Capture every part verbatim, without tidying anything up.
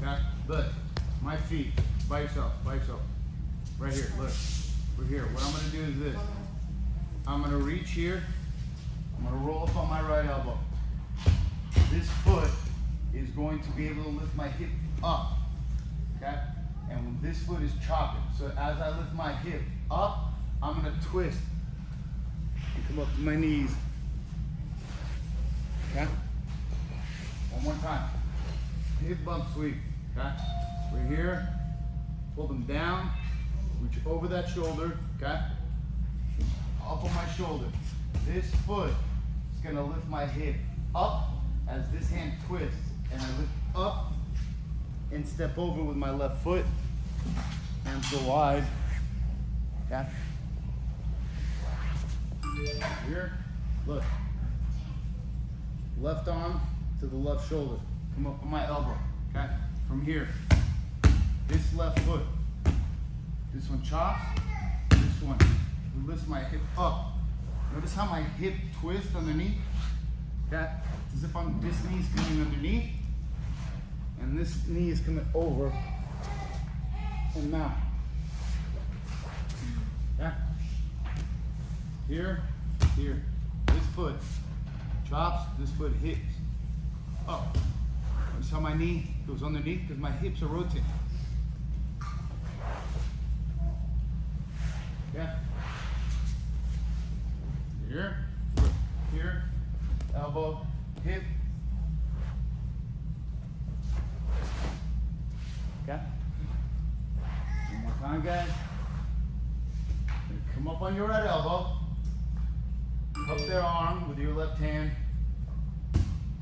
back, look, my feet, by yourself, by yourself, right here, look, we're here. What I'm going to do is this, I'm going to reach here, I'm going to roll up on my right elbow, this foot is going to be able to lift my hip up, okay, and when this foot is chopping, so as I lift my hip up, I'm going to twist and come up to my knees, okay, one more time. Hip bump sweep, okay? We're here, pull them down, reach over that shoulder, okay? Up on my shoulder. This foot is gonna lift my hip up as this hand twists, and I lift up and step over with my left foot, and so wide, okay? Here, look, left arm to the left shoulder. Come up on my elbow, okay? From here, this left foot, this one chops, this one lifts my hip up. Notice how my hip twists underneath, okay? It's as if I'm, this knee is coming underneath, and this knee is coming over, and now, yeah? Here, here, this foot chops, this foot hips up. Notice how my knee goes underneath because my hips are rotating. Yeah. Here, here, elbow, hip. Okay. One more time, guys. Come up on your right elbow. Up their arm with your left hand.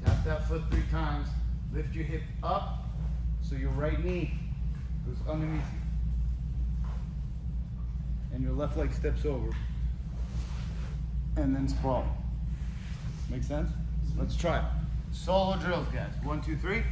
Tap that foot three times. Lift your hip up, so your right knee goes underneath you. And your left leg steps over. And then sprawl. Make sense? Let's try it. Solo drills, guys. One, two, three.